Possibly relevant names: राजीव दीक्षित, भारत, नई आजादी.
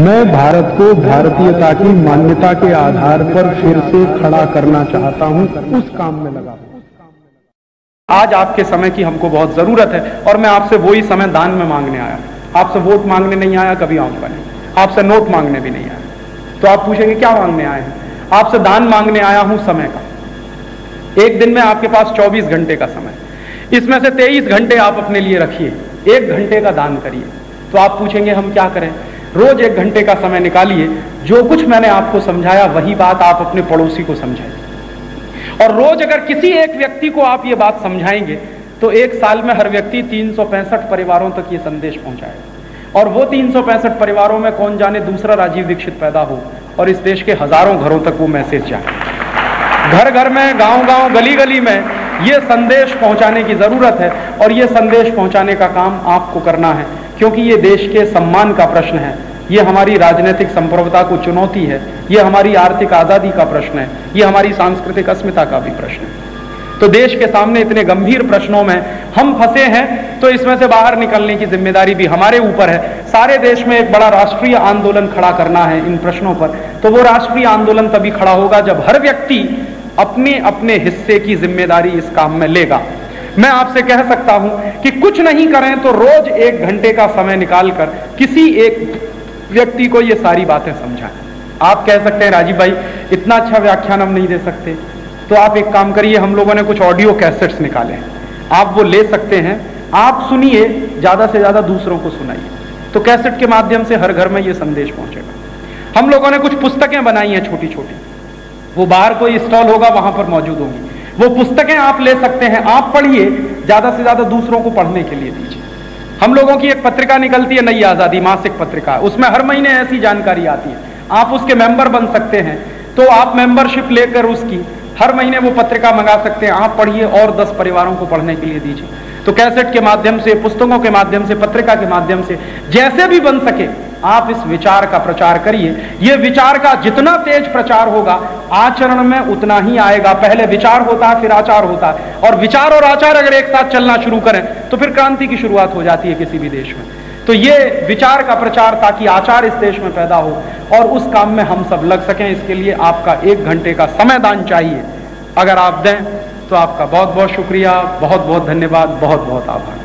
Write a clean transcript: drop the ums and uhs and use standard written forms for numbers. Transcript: मैं भारत को भारतीयता की मान्यता के आधार पर फिर से खड़ा करना चाहता हूं, उस काम में लगा। आज आपके समय की हमको बहुत जरूरत है और मैं आपसे वो ही समय दान में मांगने आया। आपसे वोट मांगने नहीं आया, कभी आऊंगा नहीं। आपसे नोट मांगने भी नहीं आया। तो आप पूछेंगे क्या मांगने आए हैं? आपसे दान मांगने आया हूं, समय का। एक दिन में आपके पास 24 घंटे का समय, इसमें से 23 घंटे आप अपने लिए रखिए, 1 घंटे का दान करिए। तो आप पूछेंगे हम क्या करें? रोज 1 घंटे का समय निकालिए, जो कुछ मैंने आपको समझाया वही बात आप अपने पड़ोसी को समझाइए। और रोज अगर किसी एक व्यक्ति को आप ये बात समझाएंगे तो एक साल में हर व्यक्ति 365 परिवारों तक ये संदेश पहुंचाएगा। और वो 365 परिवारों में कौन जाने दूसरा राजीव दीक्षित पैदा हो और इस देश के हजारों घरों तक वो मैसेज जाए। घर घर में, गांव गांव, गली गली में ये संदेश पहुंचाने की जरूरत है और ये संदेश पहुंचाने का काम आपको करना है, क्योंकि ये देश के सम्मान का प्रश्न है, ये हमारी राजनीतिक संप्रभुता को चुनौती है, ये हमारी आर्थिक आजादी का प्रश्न है, ये हमारी सांस्कृतिक अस्मिता का भी प्रश्न है। तो देश के सामने इतने गंभीर प्रश्नों में हम फंसे हैं, तो इसमें से बाहर निकलने की जिम्मेदारी भी हमारे ऊपर है। सारे देश में एक बड़ा राष्ट्रीय आंदोलन खड़ा करना है इन प्रश्नों पर। तो वो राष्ट्रीय आंदोलन तभी खड़ा होगा जब हर व्यक्ति अपने अपने हिस्से की जिम्मेदारी इस काम में लेगा। मैं आपसे कह सकता हूं कि कुछ नहीं करें तो रोज 1 घंटे का समय निकालकर किसी एक व्यक्ति को ये सारी बातें समझाएं। आप कह सकते हैं राजीव भाई इतना अच्छा व्याख्यान हम नहीं दे सकते, तो आप एक काम करिए, हम लोगों ने कुछ ऑडियो कैसेट्स निकाले, आप वो ले सकते हैं, आप सुनिए, ज्यादा से ज्यादा दूसरों को सुनाइए। तो कैसेट के माध्यम से हर घर में यह संदेश पहुंचेगा। हम लोगों ने कुछ पुस्तकें बनाई हैं छोटी छोटी, वो बाहर कोई स्टॉल होगा वहां पर मौजूद होंगी। वो पुस्तकें आप ले सकते हैं, आप पढ़िए, ज्यादा से ज्यादा दूसरों को पढ़ने के लिए दीजिए। हम लोगों की एक पत्रिका निकलती है, नई आजादी मासिक पत्रिका, उसमें हर महीने ऐसी जानकारी आती है, आप उसके मेंबर बन सकते हैं। तो आप मेंबरशिप लेकर उसकी हर महीने वो पत्रिका मंगा सकते हैं, आप पढ़िए और 10 परिवारों को पढ़ने के लिए दीजिए। तो कैसेट के माध्यम से, पुस्तकों के माध्यम से, पत्रिका के माध्यम से, जैसे भी बन सके आप इस विचार का प्रचार करिए। यह विचार का जितना तेज प्रचार होगा आचरण में उतना ही आएगा। पहले विचार होता है, फिर आचार होता है, और विचार और आचार अगर एक साथ चलना शुरू करें तो फिर क्रांति की शुरुआत हो जाती है किसी भी देश में। तो ये विचार का प्रचार ताकि आचार इस देश में पैदा हो और उस काम में हम सब लग सकें, इसके लिए आपका 1 घंटे का समय दान चाहिए। अगर आप दें तो आपका बहुत बहुत शुक्रिया, बहुत बहुत धन्यवाद, बहुत बहुत आभार।